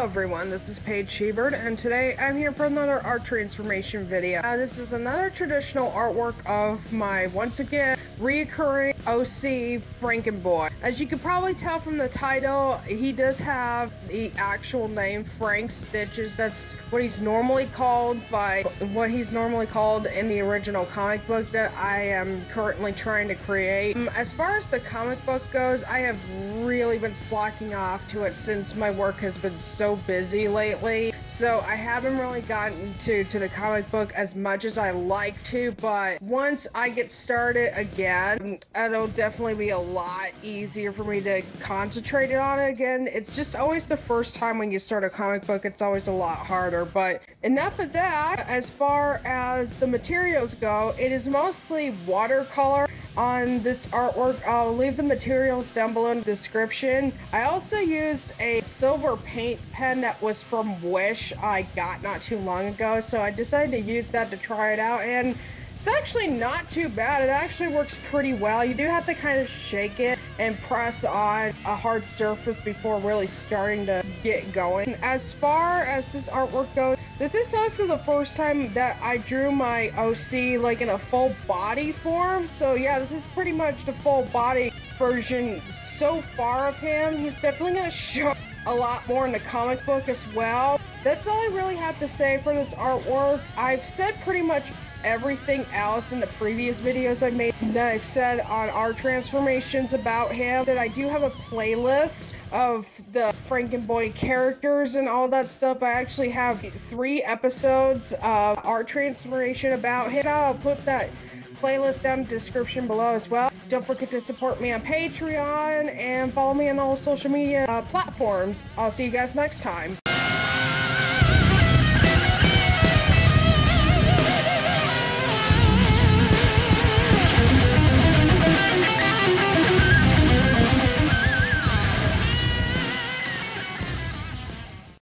Hello everyone, this is Paige Hebert, and today I'm here for another art transformation video. This is another traditional artwork of my, once again, reoccurring OC Franken Boy. As you can probably tell from the title, he does have the actual name Frank Stitches. That's what he's normally called in the original comic book that I am currently trying to create. As far as the comic book goes, I have really been slacking off to it since my work has been so busy lately, so I haven't really gotten to the comic book as much as I like to, but once I get started again, it'll definitely be a lot easier for me to concentrate on it again. It's just always the first time when you start a comic book, it's always a lot harder. But enough of that. As far as the materials go, it is mostly watercolor on this artwork. I'll leave the materials down below in the description. I also used a silver paint pen that was from Wish I got not too long ago, so I decided to use that to try it out, and it's actually not too bad. It actually works pretty well. You do have to kind of shake it and press on a hard surface before really starting to get going. As far as this artwork goes, this is also the first time that I drew my OC like in a full body form. So yeah, this is pretty much the full body version so far of him. He's definitely gonna show a lot more in the comic book as well. That's all I really have to say for this artwork. I've said pretty much everything else in the previous videos I've made that I've said on our transformations about him. That I do have a playlist of the Franken Boy characters and all that stuff. I actually have 3 episodes of our transformation about him. I'll put that playlist down in the description below as well. Don't forget to support me on Patreon and follow me on all social media platforms. I'll see you guys next time.